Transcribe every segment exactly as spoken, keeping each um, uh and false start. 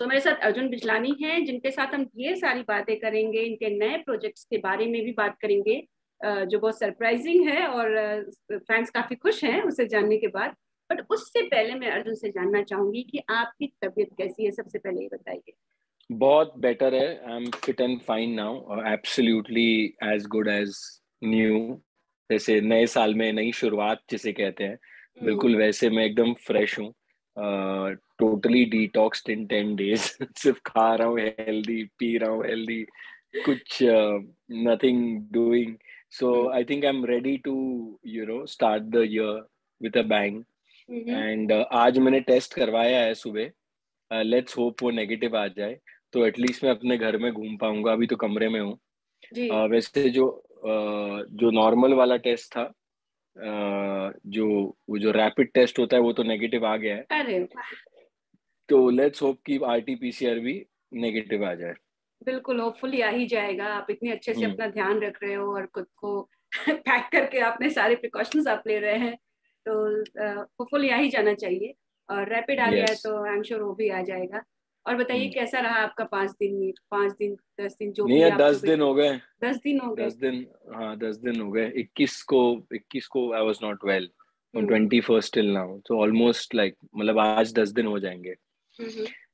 तो मेरे साथ अर्जुन बिजलानी हैं, जिनके साथ हम ढेर सारी बातें करेंगे, इनके नए प्रोजेक्ट्स के बारे में भी बात करेंगे जो बहुत सरप्राइजिंग है और फैंस काफी खुश हैं उसे जानने के बाद। बट उससे पहले मैं अर्जुन से जानना चाहूंगी कि आपकी तबीयत कैसी है, सबसे पहले ये बताइए। बहुत बेटर है, I am fit and fine now, absolutely as good as new. जैसे नए साल में नई शुरुआत जिसे कहते हैं, बिल्कुल वैसे मैं एकदम फ्रेश हूँ। Totally detoxed in ten days सिर्फ खा रहा हूँ हेल्दी, पी रहा हूँ हेल्दी, कुछ nothing doing. So I think I am ready to you know start the year with a bang. And आज मैंने टेस्ट करवाया है सुबह, लेट्स होप वो नेगेटिव आ जाए तो एटलीस्ट मैं अपने घर में घूम पाऊंगा। अभी तो कमरे में हूँ। uh, वैसे जो uh, जो नॉर्मल वाला टेस्ट था, Uh, जो वो जो रैपिड टेस्ट होता है वो तो नेगेटिव आ गया है। अरे तो लेट्स होप कि R T P C R भी नेगेटिव आ जाए। बिल्कुल होपफुली आ ही जाएगा। आप इतने अच्छे से अपना ध्यान रख रहे हो और खुद को पैक करके आपने सारे प्रिकॉशंस आप ले रहे हैं, तो होपफुली uh, आ ही जाना चाहिए। और रैपिड आ yes. गया है तो आई एम श्योर वो भी आ जाएगा। और बताइए कैसा रहा आपका पांच दिन पांच दिन दस दिन जो नहीं, दस दिन हो गए दस दिन हो गए दस दिन हाँ दस दिन हो गए। इक्कीस को इक्कीस को I was not well from twenty first till now, तो ऑलमोस्ट लाइक मतलब आज दस दिन हो जाएंगे।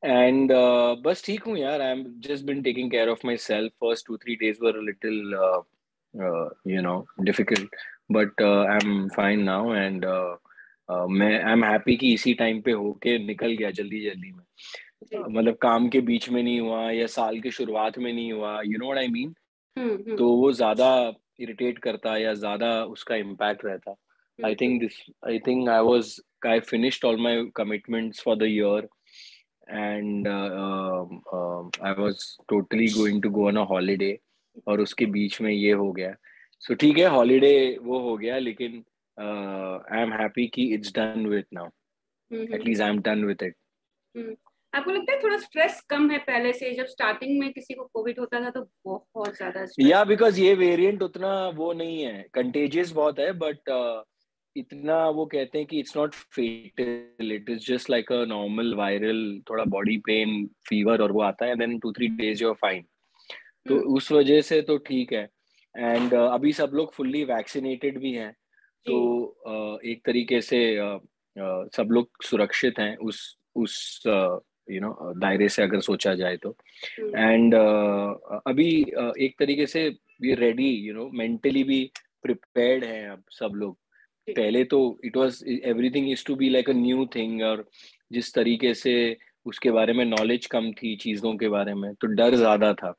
एंड uh, बस ठीक हूँ यार। I am just been taking care of myself. First two three days were little you know difficult, but I am fine now. And मैं आई एम हैप्पी कि इसी टाइम पे होके निकल गया जल्दी जल्दी में, मतलब काम के बीच में नहीं हुआ या साल की शुरुआत में नहीं हुआ, you know what I mean. तो वो ज्यादा इरिटेट करता या ज्यादा उसका इम्पैक्ट रहता। I think this I think I was I finished all my commitments for the year and I was totally going to go on a holiday और उसके बीच में ये हो गया। सो ठीक है, हॉलीडे वो हो गया, लेकिन आई एम हैप्पी कि it's done with now, at least I am done with it. आपको लगता है थोड़ा स्ट्रेस कम है पहले से? जब स्टार्टिंग में किसी को कोविड होता था तो बहुत ज्यादा स्ट्रेस, या बिकॉज ये वेरिएंट उतना वो नहीं है, कंटेजियस बहुत है, बट uh, इतना वो कहते हैं कि it's not fatal, it is just like a normal viral, थोड़ा बॉडी पेन, फीवर और वो आता है, then two three days you are fine. तो उस वजह से तो ठीक है। एंड uh, अभी सब लोग फुल्ली वैक्सीनेटेड भी हैं, तो uh, एक तरीके से uh, uh, सब लोग सुरक्षित हैं उस उस uh, you you know know, दायरे से अगर सोचा जाए तो। एंड uh, अभी uh, एक तरीके से we ready, you know mentally भी प्रिपेयर्ड हैं अब सब लोग। पहले तो it was everything is to be like a new thing, और जिस तरीके से उसके बारे में नॉलेज कम थी चीजों के बारे में, तो डर ज्यादा था।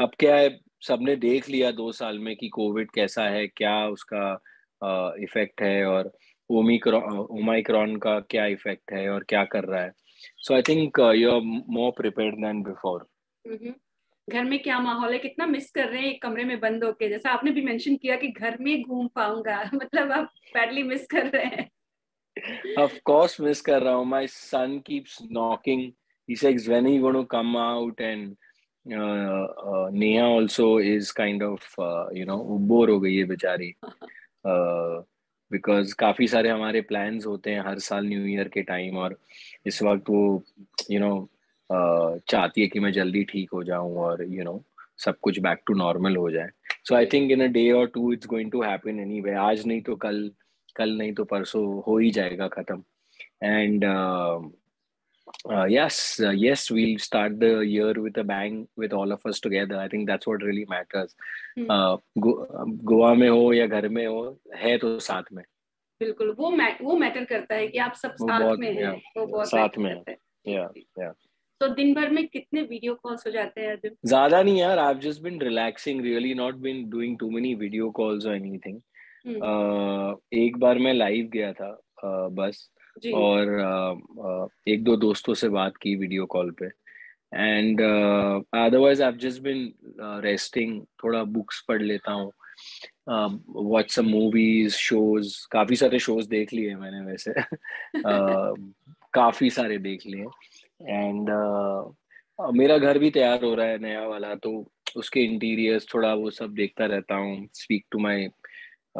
अब क्या है, सबने देख लिया दो साल में कि कोविड कैसा है, क्या उसका इफेक्ट uh, है, और ओमिक्रॉन ओमाइक्रॉन का क्या इफेक्ट है और क्या कर रहा है। So I think uh, you're more prepared than before. घर में क्या माहौल है, कितना मिस कर रहे हैं कमरे में बंद होके? जैसा आपने भी मेंशन किया कि घर में घूम पाऊंगा, मतलब आप badly miss कर रहे हैं। Of course miss कर रहा हूँ। My son keeps knocking. He says when are you going to come out, and uh, uh, Neha also is kind of uh, you know bore हो गई है बेचारी। uh, बिकॉज काफ़ी सारे हमारे प्लान्स होते हैं हर साल न्यू ईयर के टाइम, और इस वक्त वो यू नो चाहती है कि मैं जल्दी ठीक हो जाऊं और यू नो सब कुछ बैक टू नॉर्मल हो जाए। So I think in a day और two it's going to happen anyway. आज नहीं तो कल, कल नहीं तो परसों हो ही जाएगा ख़त्म। And yes yes we'll start the year with a bang with all of us together. I think that's what really matters. Goa में हो या घर में हो, है तो साथ में। बिल्कुल, वो वो मैटर करता है कि आप सब साथ में हैं, वो बहुत साथ में हैं। या या तो दिन भर में कितने वीडियो कॉल्स हो जाते हैं? ज्यादा नहीं यार, I have just been relaxing really, not been doing too many video calls और एनीथिंग। एक बार मैं लाइव गया था uh, बस, और uh, एक दो दोस्तों से बात की वीडियो कॉल पे। And otherwise I have just been resting, थोड़ा बुक्स पढ़ लेता हूँ, वॉच सम मूवीज, शोज। काफ़ी सारे शोज देख लिए मैंने वैसे, uh, काफ़ी सारे देख लिए। एंड uh, मेरा घर भी तैयार हो रहा है नया वाला, तो उसके इंटीरियर्स थोड़ा वो सब देखता रहता हूँ। Speak to my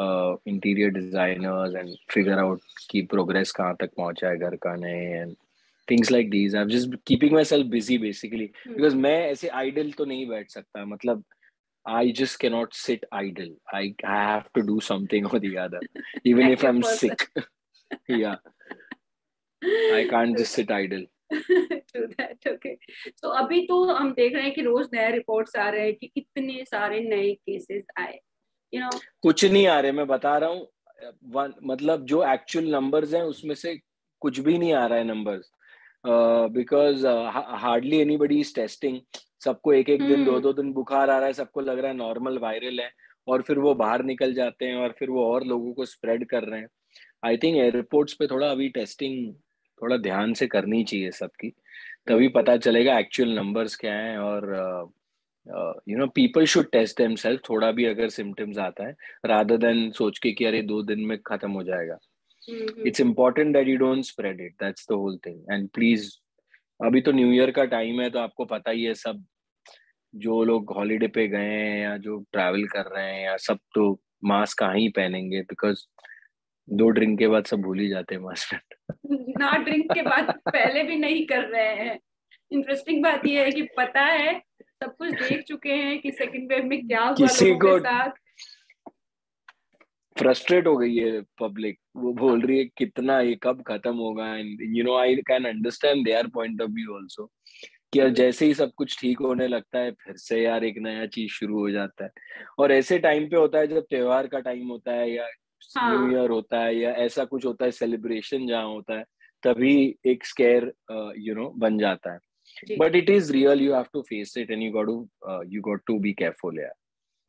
Uh, interior designers and figure out की प्रोग्रेस कहाँ तक पहुँचा है घर का, नए and things like these. I'm just keeping myself busy basically hmm. because मैं ऐसे idle तो नहीं बैठ सकता. मतलब I just cannot sit idle. I I have to do something or the other, even if I'm person. sick. yeah, I can't just sit idle. to that, okay. So अभी तो हम देख रहे हैं कि रोज नए reports आ रहे हैं कि कितने सारे नए cases आए. You know. कुछ नहीं आ रहे, मैं बता रहा हूँ. मतलब जो actual numbers हैं उसमें से कुछ भी नहीं आ रहा है numbers, uh, because uh, hardly anybody is testing. सबको एक एक hmm. दिन दो दो दिन बुखार आ रहा है, सबको लग रहा है नॉर्मल वायरल है, और फिर वो बाहर निकल जाते हैं और फिर वो और लोगों को स्प्रेड कर रहे हैं. आई थिंक एयरपोर्ट्स पे थोड़ा अभी टेस्टिंग थोड़ा ध्यान से करनी चाहिए सबकी, तभी पता चलेगा एक्चुअल नंबर्स क्या हैं. और you know people should test themselves, थोड़ा भी अगर सिम्टम्स आता है, रादर देन सोच के कि अरे दो दिन में खत्म हो जाएगा. It's important that you don't spread it, that's the whole thing. And please अभी तो न्यू ईयर का टाइम है, तो आपको पता ही है, सब जो लोग हॉलीडे पे गए हैं या जो ट्रैवल कर रहे हैं या सब तो मास्क कहाँ ही पहनेंगे, बिकॉज दो ड्रिंक के बाद सब भूल ही जाते हैं मास्क ना ड्रिंक के बाद पहले भी नहीं कर रहे हैं. इंटरेस्टिंग बात यह है कि पता है, सब कुछ देख चुके हैं कि सेकंड वेव में क्या हुआ, किसी को फ्रस्ट्रेट हो गई है पब्लिक, वो बोल रही है कितना ये कब खत्म होगा. And you know I can understand their point of view also कि यार जैसे ही सब कुछ ठीक होने लगता है फिर से यार एक नया चीज शुरू हो जाता है. और ऐसे टाइम पे होता है जब त्योहार का टाइम होता है या न्यू ईयर होता है या ऐसा कुछ होता है, सेलिब्रेशन जहाँ होता है, तभी एक स्केयर यू नो बन जाता है. But it is real, you have to face it and you got to you got to be careful यार.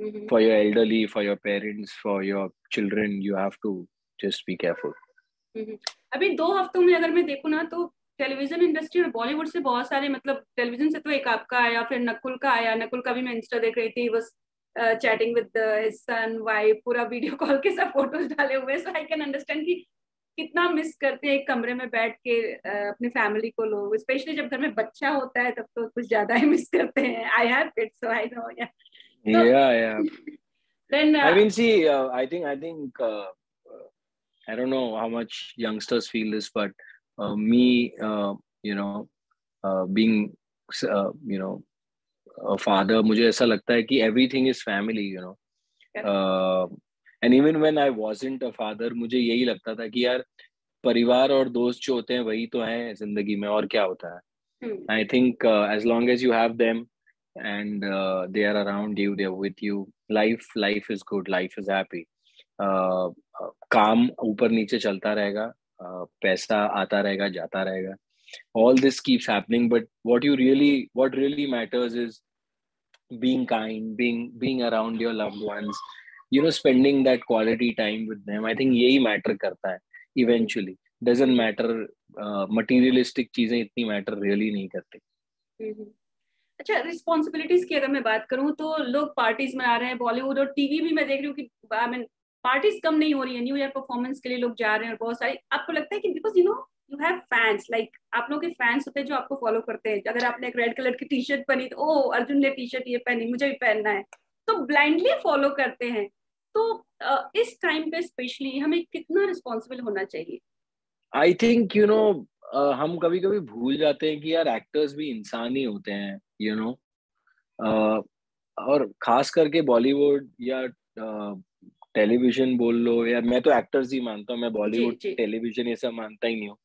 Mm-hmm. For your elderly, for your parents, for your children, you have to just be careful. Mm-hmm. अभी दो हफ्तों में अगर मैं देखूँ ना, तो टेलीविजन इंडस्ट्री और बॉलीवुड से बहुत सारे, मतलब टेलीविजन से तो एक आपका आया, फिर नकुल का आया. नकुल का भी मैं इंस्टा देख रही थी, बस chatting with his son wife, पूरा वीडियो कॉल के सब फोटोज डाले हुए. सो आई कैन अंडरस्टैंड कि कितना मिस करते हैं एक कमरे में बैठ के अपने फैमिली को लोग, स्पेशली जब घर में बच्चा होता है तब तो कुछ ज्यादा ही मिस करते हैं. I have kids so I know. So, yeah, yeah. Then uh, I mean, see, uh, I think, I think, uh, I don't know how much youngsters feel this, but uh, me, uh, you know, uh, being, uh, you know, a father, मुझे ऐसा लगता है कि everything is family, you know, uh, and even when I wasn't a father, मुझे यही लगता था कि यार परिवार और दोस्त जो होते हैं वही तो हैं जिंदगी में, और क्या होता है. I think uh, as long as you have them. And uh, they are around you, they are with you. Life, life is good. Life is happy. Uh, काम ऊपर नीचे चलता रहेगा, uh, पैसा आता रहेगा, जाता रहेगा. All this keeps happening. But what you really, what really matters is being kind, being being around your loved ones. You know, spending that quality time with them. I think यही matter करता है. Eventually, doesn't matter. Uh, materialistic चीजें इतनी matter really नहीं करती. Mm-hmm. अच्छा, responsibilities की अगर मैं बात करूं तो लोग पार्टीज मना रहे हैं, बॉलीवुड और टीवी भी मैं देख रही हूँ कि आई मीन पार्टीज कम नहीं हो रही है, न्यू ईयर परफॉर्मेंस के लिए लोग जा रहे हैं. और बहुत सारी आपको लगता है कि because you know you have fans, like आप लोग के फैंस होते हैं जो आपको फॉलो करते हैं. अगर आपने एक रेड कलर की टी शर्ट पहनी तो ओ अर्जुन ने टी शर्ट ये पहनी, मुझे भी पहनना है, तो ब्लाइंडली फॉलो करते हैं. तो इस टाइम पे स्पेशली हमें कितना रिस्पॉन्सिबल होना चाहिए? आई थिंक यू नो हम कभी कभी भूल जाते हैं कि यार एक्टर्स भी इंसान ही होते हैं, you you know know? uh, और खास करके बॉलीवुड या टेलीविजन uh, बोल लो, या मैं तो एक्टर्स ही मानता हूँ, मैं बॉलीवुड टेलीविजन ये सब मानता ही नहीं हूँ.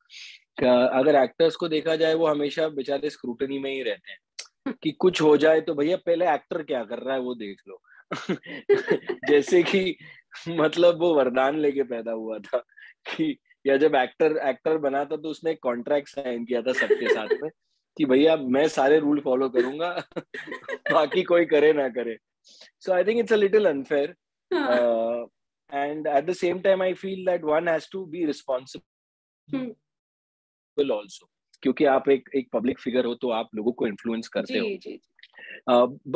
अगर एक्टर्स को देखा जाए वो हमेशा बेचारे स्क्रूटनी में ही रहते हैं कि कुछ हो जाए तो भैया पहले एक्टर क्या कर रहा है वो देख लो जैसे कि मतलब वो वरदान लेके पैदा हुआ था कि या जब एक्टर एक्टर बना था तो उसने एक कॉन्ट्रैक्ट साइन किया था सबके साथ में कि भैया मैं सारे रूल फॉलो करूंगा बाकी कोई करे ना करे. So I think it's a little unfair and at the same time I feel that one has to be responsible also, क्योंकि आप एक एक पब्लिक फिगर हो तो आप लोगों को इन्फ्लुएंस करते हो,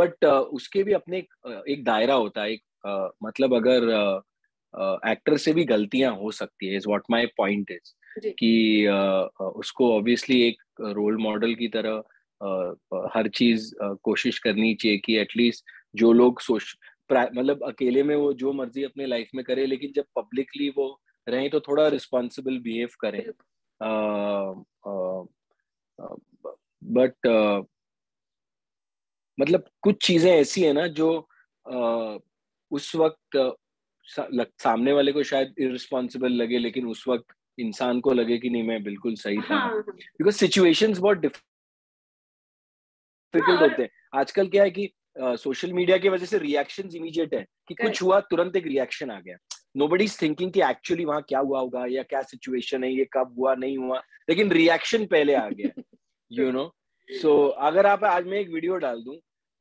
बट उसके भी अपने एक दायरा होता है. एक मतलब अगर एक्टर से भी गलतियां हो सकती है, is what my point is कि उसको ऑब्वियसली एक रोल मॉडल की तरह हर चीज कोशिश करनी चाहिए कि एटलीस्ट जो लोग सोच मतलब अकेले में वो जो मर्जी अपने लाइफ में करे, लेकिन जब पब्लिकली वो रहें तो थोड़ा रिस्पॉन्सिबल बिहेव करें. बट uh, मतलब कुछ चीजें ऐसी है ना जो uh, उस वक्त uh, सामने वाले को शायद इर्रिस्पॉन्सिबल लगे, लेकिन उस वक्त इंसान को लगे कि नहीं मैं बिल्कुल सही था, बिकॉज सिचुएशंस बहुत डिफिकल्ट होते हैं। आजकल क्या है कि सोशल uh, मीडिया की वजह से रिएक्शंस इमीडिएट है कि okay. कुछ हुआ तुरंत एक रिएक्शन आ गया। नोबडी इज थिंकिंग कि एक्चुअली वहां क्या हुआ होगा या क्या सिचुएशन है, ये कब हुआ नहीं हुआ, लेकिन रिएक्शन पहले आ गया, यू नो। सो अगर आप आज मैं एक वीडियो डाल दूं,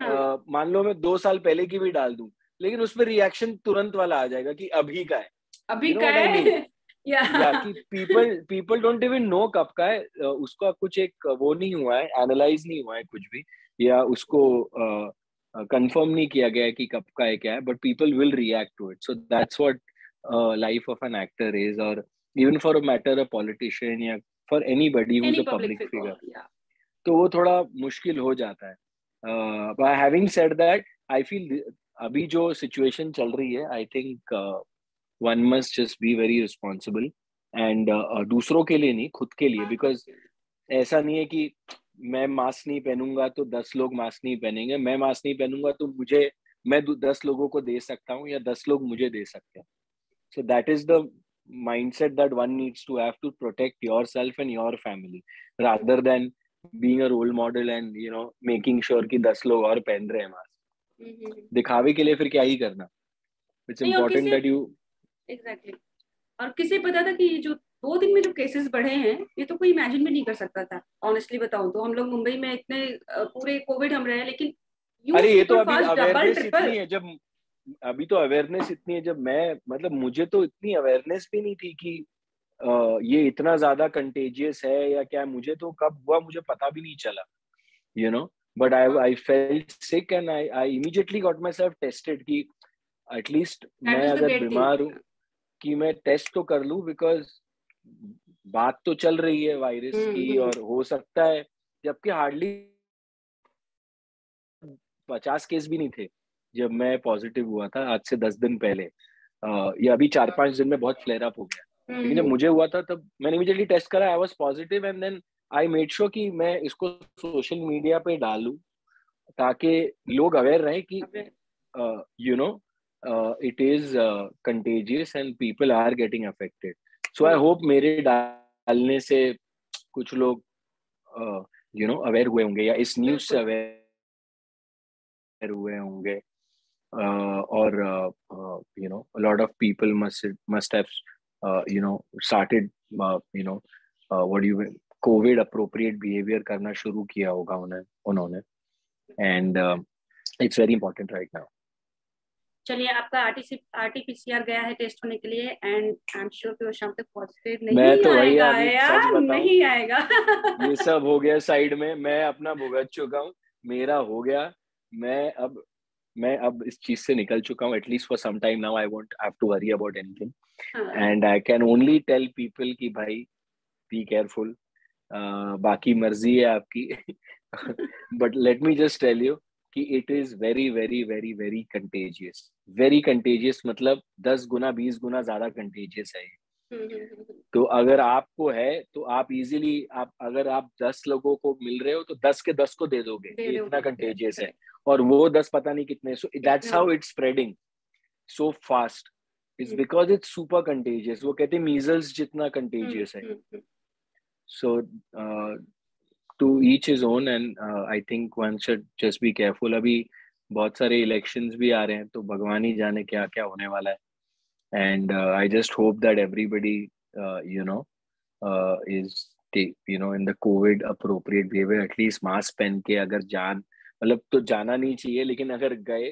uh, मान लो मैं दो साल पहले की भी डाल दूं, लेकिन उसमें रिएक्शन तुरंत वाला आ जाएगा कि अभी का है अभी you know का है people people don't even know कब का है, uh, उसका कुछ एक वो नहीं हुआ है, एनालाइज नहीं हुआ है कुछ भी, या उसको uh, कंफर्म uh, नहीं किया गया है कि कब का है क्या है, but people will react to it. So that's what life of an actor is, और even for a matter a politician या for anybody who is a public figure, तो वो थोड़ा मुश्किल हो जाता है। By having said that, I feel अभी जो सिचुएशन चल रही है, I think one must just be very responsible and दूसरों के लिए नहीं, खुद के लिए, बिकॉज ऐसा नहीं है कि मैं मास्क नहीं पहनूंगा तो दस लोग मास्क नहीं पहनेंगे, मैं मास्क नहीं पहनूंगा तो मुझे मैं दस लोगों को दे सकता हूँ या दस लोग मुझे दे सकते हैं। So that is the mindset that one needs to have to protect yourself and your family, rather than being a role model and you know making sure कि दस लोग और पहन रहे हैं मास्क। दिखावे के लिए फिर क्या ही करना, it's important that you exactly. और किसे पता था कि ये जो दो दिन में जो केसेस बढ़े हैं, ये तो कोई इमेजिन भी नहीं कर सकता था। ऑनेस्टली बताऊं तो हम लोग मुंबई में इतने पूरे कोविड हम रहे हैं, लेकिन अरे ये तो अभी अवेयरनेस इतनी है, जब अभी तो अवेयरनेस इतनी है, जब मैं मतलब मुझे तो इतनी अवेयरनेस भी नहीं थी कि आ, ये इतना ज्यादा कंटेजियस है या क्या, मुझे तो कब हुआ मुझे पता भी नहीं चला, you know. But I I felt sick and I I immediately got myself tested कि एटलीस्ट मैं अगर बीमार हूँ कि मैं टेस्ट तो कर लूँ, बिकॉज बात तो चल रही है वायरस की, और हो सकता है, जबकि हार्डली पचास केस भी नहीं थे जब मैं पॉजिटिव हुआ था आज से दस दिन पहले, या अभी चार पांच दिन में बहुत फ्लेयर अप हो गया, लेकिन जब मुझे हुआ था तब मैंने इमीडिएटली टेस्ट करा, I was positive and then I made sure कि मैं इसको सोशल मीडिया पे डालूं ताकि लोग अवेयर रहे कि you know it is contagious and people are getting affected. So I hope मेरे डालने से कुछ लोग यू नो अवेयर हुए होंगे या इस न्यूज से अवेयर हुए होंगे, uh, और you know a lot of people must must have you know started you know what you covid appropriate behaviour करना शुरू किया होगा उन्होंने उन्होंने, and it's very important right now. चलिए, आपका R T P C R गया है टेस्ट होने के लिए, एंड आई एम श्योर कि वो शाम तक पॉजिटिव नहीं मैं तो आएगा, यार नहीं आएगा। ये सब हो गया साइड में, मैं अपना भुगत चुका हूँ, मेरा हो गया, मैं अब मैं अब इस चीज से निकल चुका हूँ, at least for some time now. I won't have to worry about anything and I can only tell people कि भाई बी केयरफुल, बाकी मर्जी है आपकी, but let me just tell you कि it is very very very very contagious, very contagious मतलब दस गुना बीस गुना ज्यादा कंटेजियस है। तो अगर आपको है तो आप इजीली आप अगर आप दस लोगों को मिल रहे हो तो दस के दस को दे दोगे, ये इतना कंटेजियस है, और वो दस पता नहीं कितने। So that's how it's spreading so fast, it's because it's super contagious. वो कहते हैं मीजल्स जितना कंटेजियस है। सो to each his own, and uh, I think one should just be careful. अभी बहुत सारे elections भी आ रहे हैं, तो भगवान ही जाने क्या क्या होने वाला है, and uh, I just hope that everybody uh, you know uh, is you know in the COVID appropriate behavior, at least mask पहन के, अगर जान मतलब तो जाना नहीं चाहिए, लेकिन अगर गए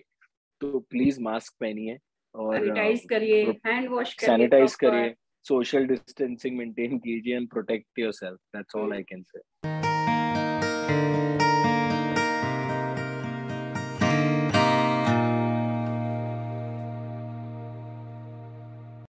तो please mask पहनिए और sanitize करिए, hand wash करिए, sanitize करिए, social distancing maintain कीजिए and protect yourself. That's all I can say.